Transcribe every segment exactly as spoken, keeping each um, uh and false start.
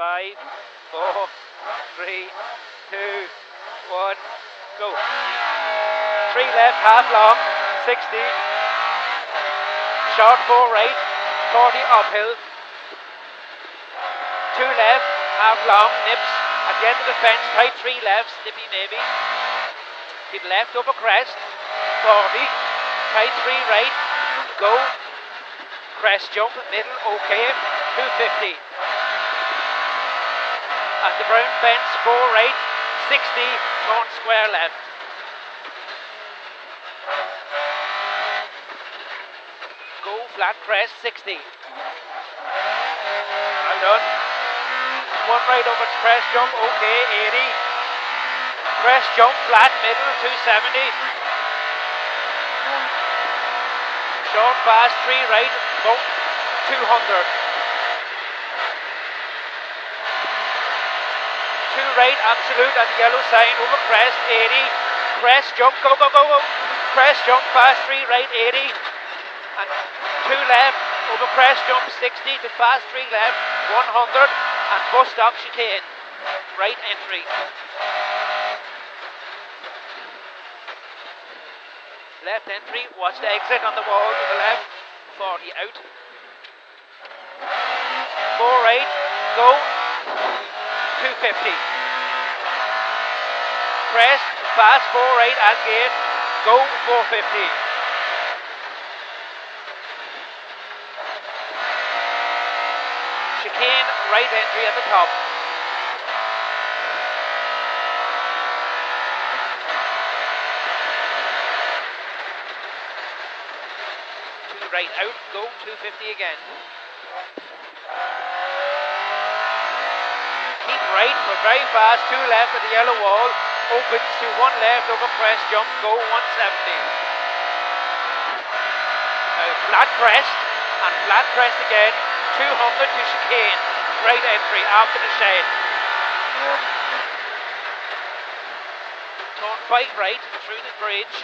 five, four, three, two, one, go. Three left, half long, sixty. Short four right, forty uphill. Two left, half long, nips. At the end of the fence, tight three left, snippy maybe. Keep left, over crest, forty. Tight three right, go. Crest jump, middle, okay, two fifty. At the brown fence, four right, sixty, turn square left. Go flat crest, sixty. Well done. One right over crest jump, okay, eighty. Crest jump, flat, middle, two seventy. Short fast, three right, boom, two hundred. Two right, absolute at the yellow sign, over crest, eighty. Crest, jump, go, go, go, go. Crest, jump, fast, three right, eighty. And two left, over crest, jump, sixty to fast, three left, one hundred. And bus stop chicane, right entry. Left entry, watch the exit on the wall to the left, forty out. Four right, go, two fifty. Crest, fast, four right at gate, go, four fifty. Chicane, right entry at the top. Right out, go two fifty again. Keep right, but very fast, two left at the yellow wall, opens to one left over crest jump, go one seventy. Now flat crest, and flat crest again, two hundred to chicane, right entry after the shed. Turn five right through the bridge.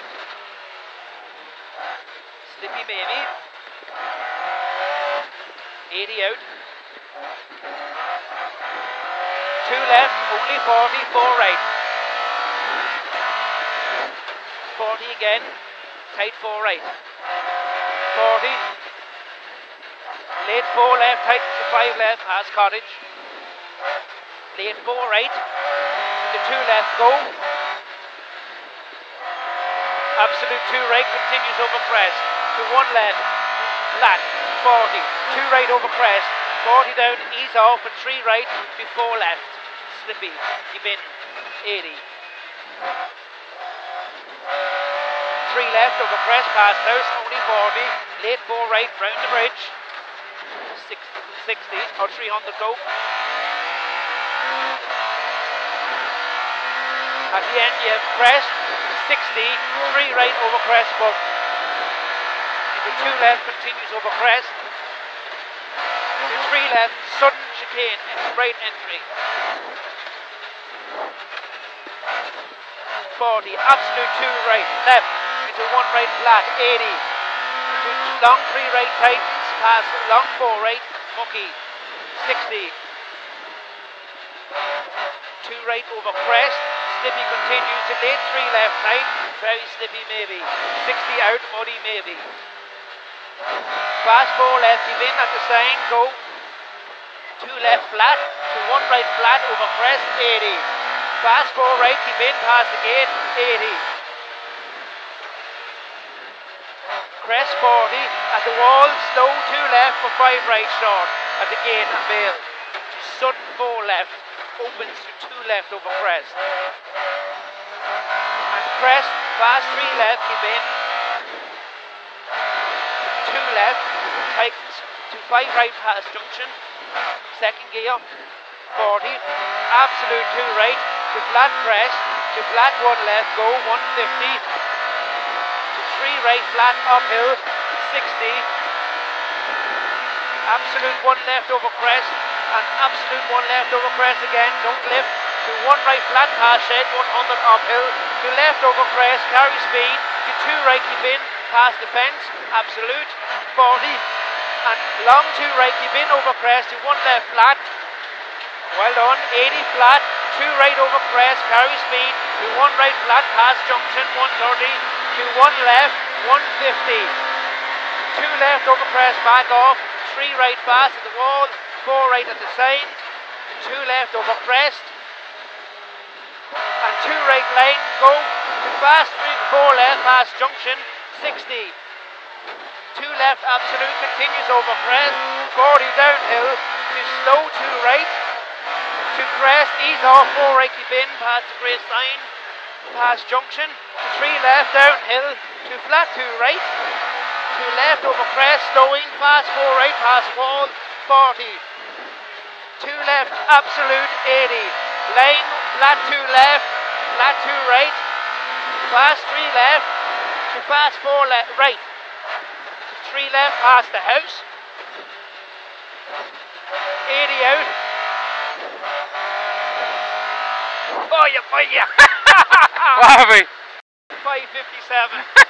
Slippy baby, eighty out, two left, only forty, four right, forty again, tight four right, forty, late four left, tight to five left, past cottage, late four right, the two left go, absolute two right continues over crest, to one left, flat, forty, two right over crest, forty down, ease off, and three right, before left, slippy, give in, eighty. Three left over crest, past house, only forty, late four right, round the bridge, sixty, or three hundred go. At the end you have crest, sixty, three right over crest, but the two left continues over crest, the three left, sudden chicane, right entry, forty, absolute two right, left, into one right flat, eighty, into long three right tight, past long four right, mucky, sixty, two right over crest, slippy continues to late three left tight, very slippy maybe, sixty out, muddy maybe. Fast four left, give in at the sign, go. Two left flat, to one right flat over crest, eighty. Fast four right, give in past the gate, eighty. Crest forty, at the wall, slow two left for five right short, at the gate, bail. Sudden four left, opens to two left over crest. And crest, fast three left, give in. Two left, tight to five right past junction, second gear, forty, absolute two right, to flat crest, to flat one left, go, one fifty, to three right, flat uphill, sixty, absolute one left over crest, and absolute one left over crest again, don't lift, to one right flat past shed, one hundred uphill, to left over crest, carry speed, to two right, keep in, past the fence, absolute, forty, and long two right, keep in over crest, to one left flat, Well done, eighty flat, two right over crest, carry speed, to one right flat past junction, one thirty, to one left, one fifty. Two left over crest, back off, three right fast at the wall, four right at the side, two left over crest, and two right lane, go, to fast move, four left past junction, sixty. Two left absolute, continues over crest, forty downhill, to slow, two right, to crest, ease off, four right keep in, past the grey sign, past junction, to three left, downhill, to flat, two right, to left over crest, slowing, past four right, past wall, forty, two left, absolute, eighty, lane, flat two left, flat two right, past three left, to past four left, right, to three left, past the house, eighty out. Oh, you, yeah, yeah. What have we? five fifty-seven.